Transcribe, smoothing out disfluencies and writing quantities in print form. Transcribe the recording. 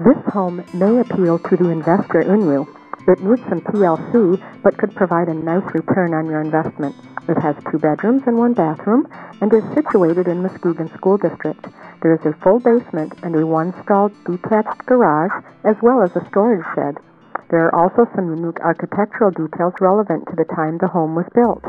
This home may appeal to the investor in you. It needs some TLC, but could provide a nice return on your investment. It has 2 bedrooms and 1 bathroom, and is situated in Muskegon School District. There is a full basement and a 1-stall detached garage, as well as a storage shed. There are also some unique architectural details relevant to the time the home was built.